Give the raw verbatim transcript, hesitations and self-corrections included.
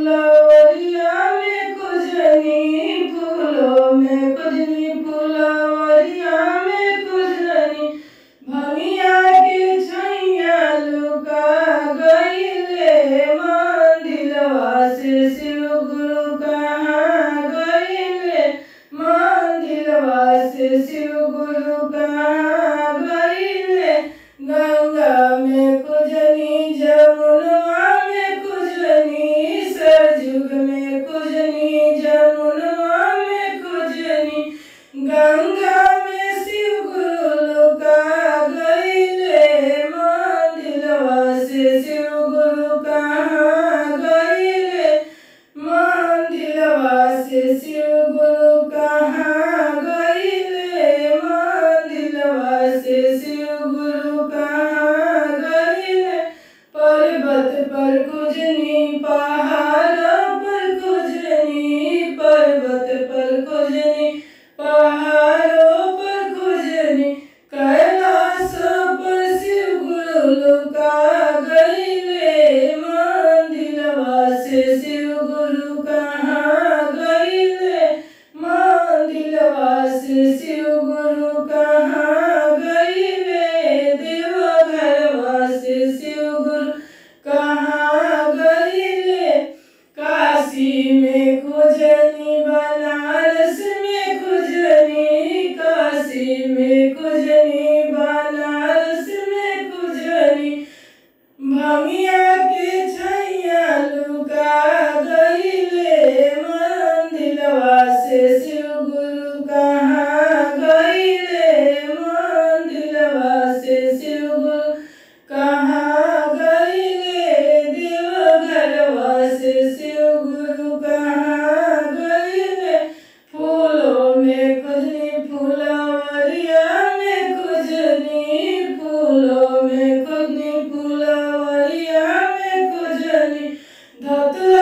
फुलवरिया में कुछ नहीं फूलों में कुछ नहीं फुलवरिया में कुछ नहीं भंगिया के छैया लुका गईले मन दिलवा से शिव गुरु कहाँ गईले मन दिलवा से शिव गुरु कहाँ गईले गंगा में कुछ नहीं जमुनवा में कुछ नहीं सरजुग में कुछ नहीं जमुनवा में कुछ नहीं गंगा में शिव गुरु लुका गईले मन दिलवा से शिव गुरु कहाँ गईले मन दिलवा से शिव गुरु कहाँ गईले मन दिलवा से शिव गुरु कहाँ गईले पर्वत पर कुछ नहीं पहाड़ों पर कुछ नहीं पर्वत पर कुछ नहीं पहाड़ों पर कुछ नहीं कैलाशों पर शिव गुरु लुका गईले मन दिलवा से शिव गुरु कहाँ गईले मन दिलवा से शिव गुरु कहाँ गईले देवघरवा से शिव गुरु कहाँ गईले काशी में खुजनी बनारस में खुजनी काशी में खुजनी बनारस में खुजनी भंगिया के छैया लुका गईले मन दिलवा से शिव गुरु कहाँ गईले मन दिलवा से शिव गुरु कहाँ गईले देवघरवा से शिव गुरु कहाँ गईले फूलों में खुजनी फुलवरिया में खुजनी फूलों में खुजनी फुलवरिया में खुजनी धतूरा